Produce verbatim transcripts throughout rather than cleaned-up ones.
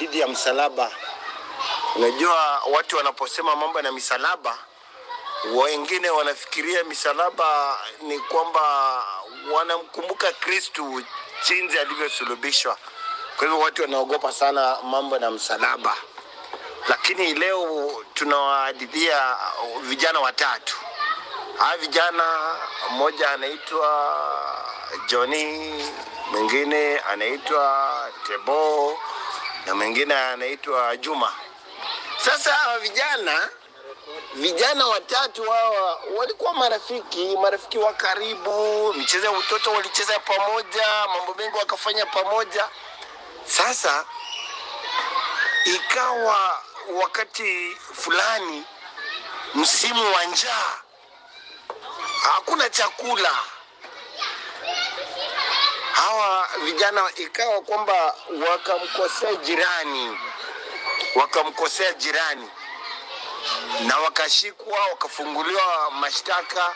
hadithi ya msalaba. Unajua watu wanaposema mambo na misalaba, wengine wanafikiria misalaba ni kwamba wanamkumbuka Kristu jinsi alivyosulubishwa. Kwa hivyo watu wanaogopa sana mambo na msalaba. Lakini leo tunawahadithia vijana watatu. Hawa vijana, mmoja anaitwa Johnny, mwingine anaitwa Tebo na mwingine anaitwa Juma. Sasa hawa vijana, vijana watatu hawa walikuwa marafiki, marafiki wa karibu, michezo ya utoto walicheza pamoja, mambo mengi wakafanya pamoja. Sasa ikawa wakati fulani msimu wa njaa, hakuna chakula. Hawa vijana ikawa kwamba wakamkosea jirani, wakamkosea jirani na wakashikwa, wakafunguliwa mashtaka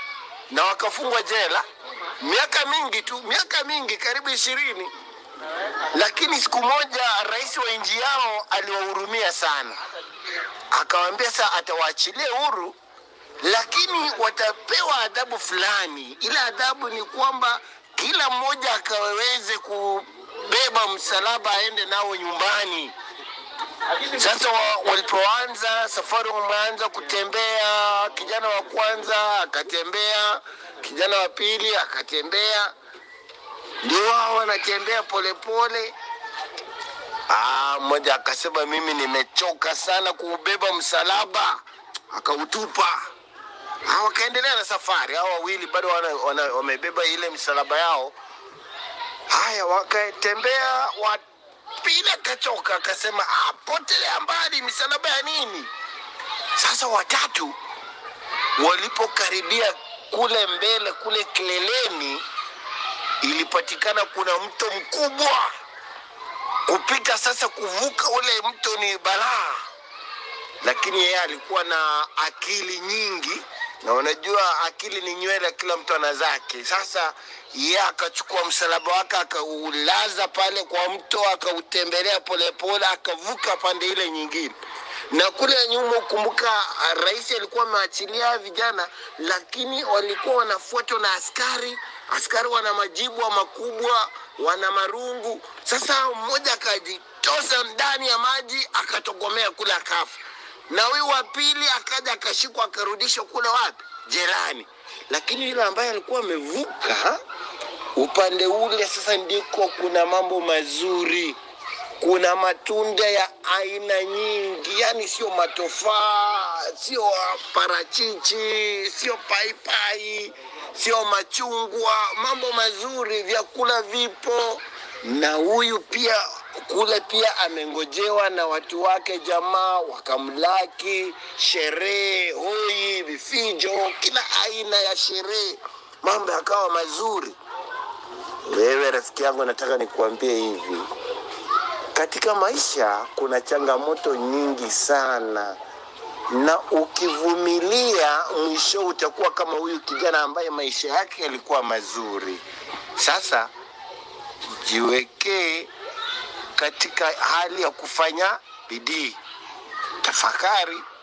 na wakafungwa jela miaka mingi tu, miaka mingi karibu ishirini. Lakini siku moja rais wa nchi yao aliwahurumia sana, akawaambia sasa atawaachilia huru, lakini watapewa adhabu fulani. Ile adhabu ni kwamba kila mmoja akaweze kubeba msalaba aende nao nyumbani. Sasa walipoanza safari, wameanza kutembea. Kijana wa kwanza akatembea, kijana wa pili akatembea, ndio wao wanatembea polepole. Ah, mmoja akasema mimi nimechoka sana kuubeba msalaba, akautupa. Hao kaendelea na safari, hao wawili bado wamebeba ile msalaba yao. Haya, wakatembea, wa pili akachoka, akasema ah, potelea mbali, msalaba ya nini? Sasa watatu walipokaribia kule mbele, kule kileleni, ilipatikana kuna mto mkubwa. Kupita sasa, kuvuka ule mto ni balaa. Lakini yeye alikuwa na akili nyingi, na unajua akili ni nywele, kila mtu ana zake. Sasa yeye akachukua msalaba wake, akaulaza pale kwa mto, akautembelea polepole, akavuka pande ile nyingine. Na kule nyuma, kumbuka, rais alikuwa maachilia vijana, lakini walikuwa wanafuatwa na askari. Askari wana majibu wa makubwa, wana marungu. Sasa mmoja akajitosa ndani ya maji, akatogomea kule akafa. Na huyu wa pili akaja akashikwa, akarudishwa kule wapi? Jirani. Lakini yule ambaye alikuwa amevuka upande ule, sasa ndiko kuna mambo mazuri. Kuna matunda ya aina nyingi, yani sio matofaa, sio parachichi, sio paipai, sio machungwa, mambo mazuri, vyakula vipo. Na huyu pia kule pia amengojewa na watu wake, jamaa wakamlaki, sherehe, hoi, vifijo, kila aina ya sherehe, mambo yakawa mazuri. Wewe rafiki yangu, nataka nikuambie hivi: katika maisha kuna changamoto nyingi sana, na ukivumilia mwisho utakuwa kama huyu kijana ambaye maisha yake yalikuwa mazuri. Sasa jiweke katika hali ya kufanya bidii, tafakari.